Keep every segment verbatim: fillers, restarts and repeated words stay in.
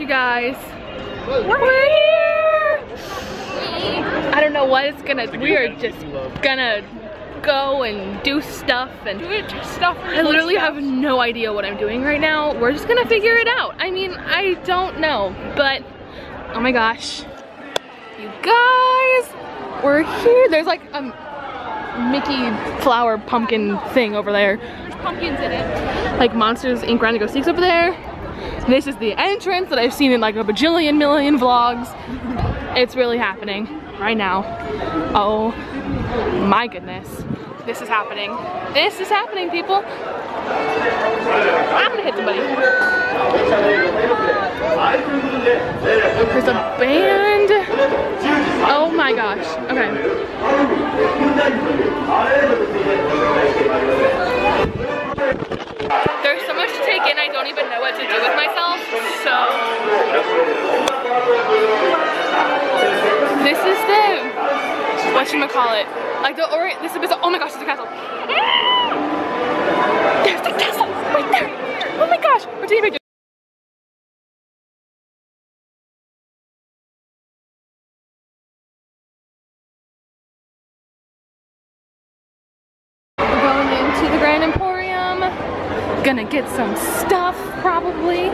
you guys. We're here! I don't know what it's gonna, we are just gonna go and do stuff and stuff. I literally have no idea what I'm doing right now. We're just gonna figure it out. I mean, I don't know, but oh my gosh. You guys, we're here. There's like a Mickey flower pumpkin thing over there. There's pumpkins in it. Like Monsters Incorporated. Grand Emporium over there. This is the entrance that I've seen in like a bajillion million vlogs. It's really happening right now. Oh my goodness. This is happening. This is happening, people. I'm gonna hit somebody. There's a band. Oh my gosh. Okay. There's so much to take in, I don't even know what to do with myself, so. This is the, whatchamacallit? Like the or this is oh my gosh, there's a castle. There's the castle right there. Oh my gosh, we're taking pictures. We're going into the Grand Emporium. Gonna get some stuff probably.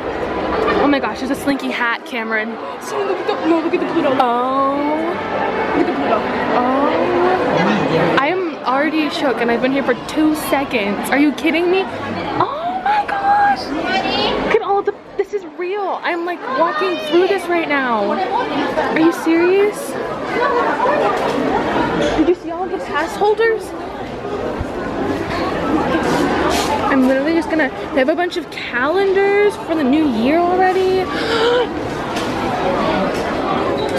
Oh my gosh, there's a slinky hat, Cameron. See, look at the, no, look at the Pluto. Oh, look at the Pluto. Oh. I am already shook and I've been here for two seconds. Are you kidding me? Oh my gosh! Look at all the, this is real. I'm like walking through this right now. Are you serious? Did you see all the pass holders? I'm literally just gonna, they have a bunch of calendars for the new year already.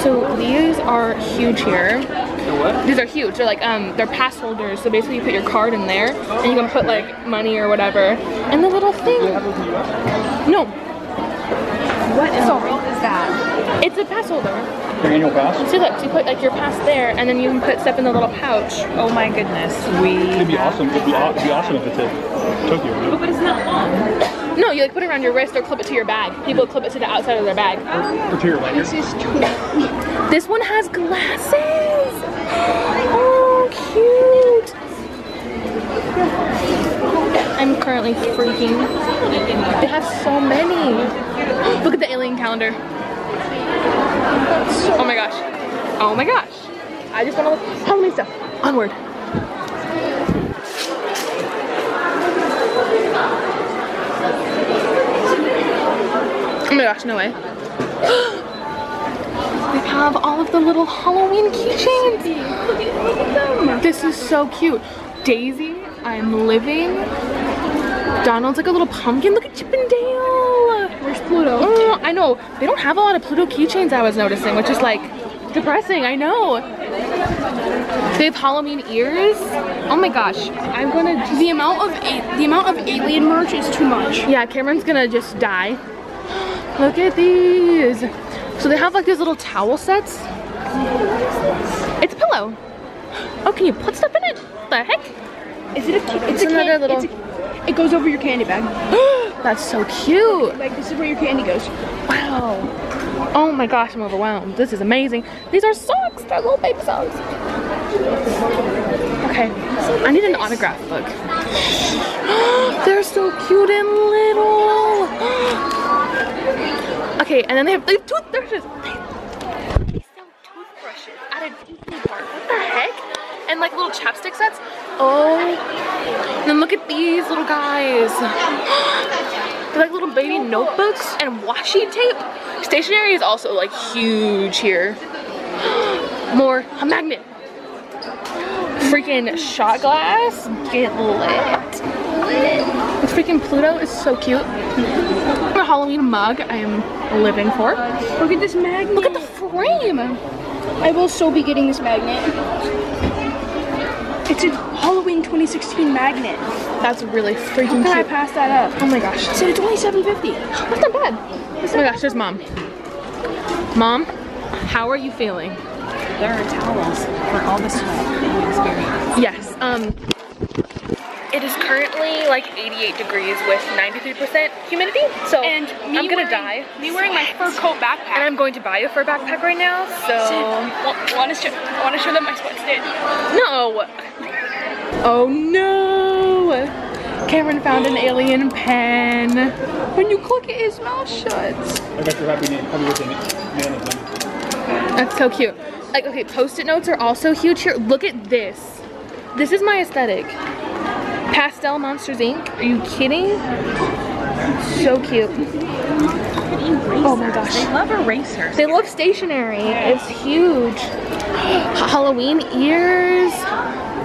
So these are huge here. What? These are huge. They're like um, they're pass holders. So basically, you put your card in there, and you can put like money or whatever. And the little thing. No. What in the world is that? It's a pass holder. Your annual pass. So look, you put like your pass there, and then you can put stuff in the little pouch. Oh my goodness. We. It'd be awesome. It'd be, it'd be awesome if it's in Tokyo. Right? Oh, but it's not long. No, you like put it around your wrist or clip it to your bag. People clip it to the outside of their bag. Oh. Or, or to your lighter. This is true. This one has glasses. Oh, cute! I'm currently freaking. They have so many. Look at the alien calendar. Oh my gosh. Oh my gosh. I just want to look. How many stuff? Onward. Oh my gosh, no way. They have all of the little Halloween keychains. Look at, look at them. This is so cute. Daisy, I'm living. Donald's like a little pumpkin. Look at Chip and Dale. Where's Pluto? Oh, I know. They don't have a lot of Pluto keychains I was noticing, which is like depressing. I know. They have Halloween ears. Oh my gosh. I'm gonna. The amount of the amount of alien merch is too much. Yeah, Cameron's gonna just die. Look at these. So they have like these little towel sets. It's a pillow. Oh, can you put stuff in it? What the heck? Is it a kid? It's, it's another little. It's a, it goes over your candy bag. That's so cute. Like this is where your candy goes. Wow. Oh my gosh, I'm overwhelmed. This is amazing. These are socks. They're little baby socks. Okay, I need an autograph book. They're so cute and little. Okay, and then they have like toothbrushes. They sell toothbrushes at a Disney park. What the heck? And like little chapstick sets. Oh. And then look at these little guys. They're like little baby notebooks and washi tape. Stationery is also like huge here. More a magnet. Freaking shot glass. Get lit. This freaking Pluto is so cute. A Halloween mug I am living for. Look at this magnet. Look at the frame. I will so be getting this magnet. It's a Halloween twenty sixteen magnet. That's really freaking cute. How can I pass that up? Oh my gosh. It's at a twenty-seven fifty. That's not bad. That's oh my gosh, there's Mom. Mom, how are you feeling? There are towels for all the snow that you experience. Yes. Um. It is currently like eighty-eight degrees with ninety-three percent humidity, so and me I'm gonna wearing, die. Me wearing my fur coat backpack. And I'm going to buy a fur backpack right now, so. I wanna show, I wanna show them my sweats, dude. No. Oh no. Cameron found an alien pen. When you click it, his mouth shuts. I got your happy name. That's so cute. Like, okay, post-it notes are also huge here. Look at this. This is my aesthetic. Pastel Monsters Incorporated. Are you kidding? So cute. Oh my gosh. They love erasers. They love stationery. It's huge. Halloween ears.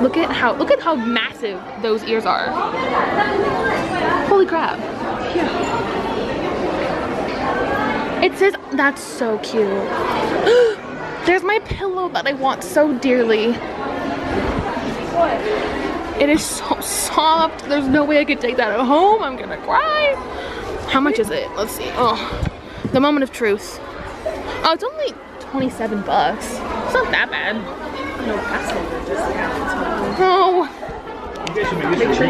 Look at how look at how massive those ears are. Holy crap. Yeah. It says that's so cute. There's my pillow that I want so dearly. What? It is so soft. There's no way I could take that at home. I'm gonna cry. How much is it? Let's see. Oh, the moment of truth. Oh, it's only twenty-seven bucks. It's not that bad. No, that's not discount. No. You guys should make this for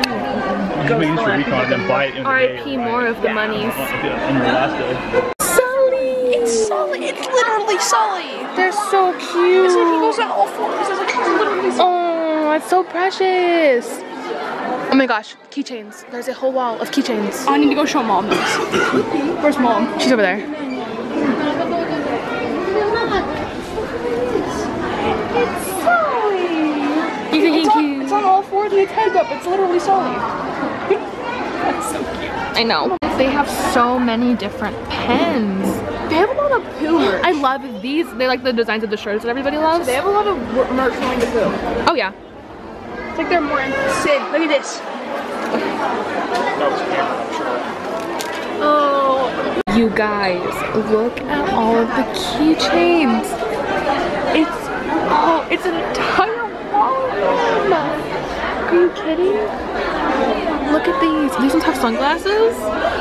recon and then buy it in the R I P more of the monies. Sully! It's Sully. It's literally Sully. They're so cute. It's like he goes on all fours. It's like he's literally Sully. It's so precious. Oh my gosh, keychains. There's a whole wall of keychains. I need to go show mom those. Where's mom? She's over there. It's Sully. You think it's, on, it's on all fours and its head up. It's literally Sully. That's so cute. I know. They have so many different pens. They have a lot of poo merch. I love these. They like the designs of the shirts that everybody loves. They have a lot of merch going to poo. Oh yeah. It's like they're more interested. Look at this. Oh, you guys, look at all of the keychains. It's oh, it's an entire wall. Are you kidding? Look at these. These ones have sunglasses.